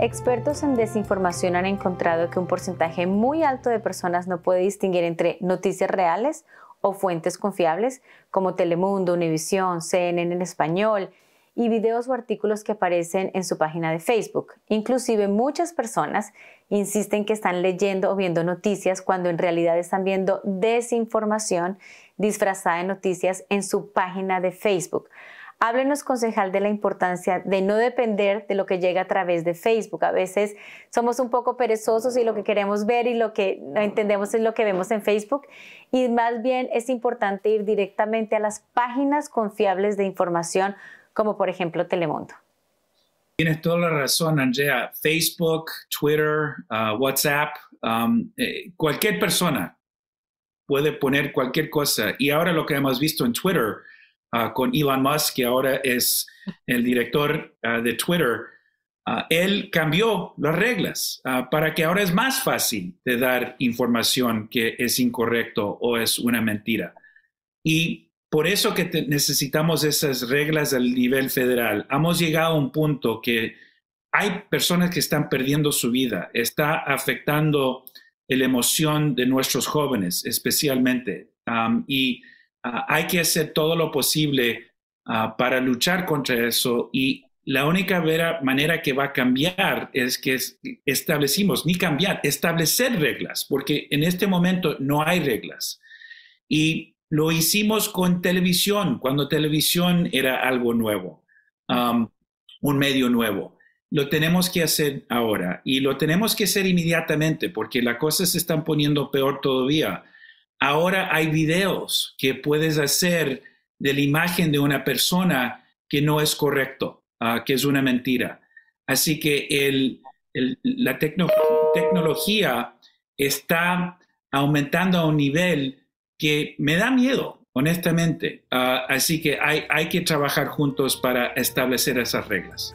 Expertos en desinformación han encontrado que un porcentaje muy alto de personas no puede distinguir entre noticias reales o fuentes confiables como Telemundo, Univisión, CNN en español y videos o artículos que aparecen en su página de Facebook. Inclusive muchas personas insisten que están leyendo o viendo noticias cuando en realidad están viendo desinformación disfrazada de noticias en su página de Facebook. Háblenos, concejal, de la importancia de no depender de lo que llega a través de Facebook. A veces somos un poco perezosos y lo que queremos ver y lo que entendemos es lo que vemos en Facebook. Y más bien es importante ir directamente a las páginas confiables de información, como por ejemplo Telemundo. Tienes toda la razón, Andrea. Facebook, Twitter, WhatsApp, cualquier persona puede poner cualquier cosa. Y ahora lo que hemos visto en Twitter con Elon Musk, que ahora es el director de Twitter, él cambió las reglas para que ahora es más fácil de dar información que es incorrecto o es una mentira. Y por eso que necesitamos esas reglas al nivel federal. Hemos llegado a un punto que hay personas que están perdiendo su vida, está afectando la emoción de nuestros jóvenes especialmente. Hay que hacer todo lo posible para luchar contra eso, y la única manera que va a cambiar es que establecer reglas, porque en este momento no hay reglas. Y lo hicimos con televisión, cuando televisión era algo nuevo, un medio nuevo. Lo tenemos que hacer ahora y lo tenemos que hacer inmediatamente, porque las cosas se están poniendo peor todavía. Ahora hay videos que puedes hacer de la imagen de una persona que no es correcto, que es una mentira. Así que la tecnología está aumentando a un nivel que me da miedo, honestamente. Así que hay que trabajar juntos para establecer esas reglas.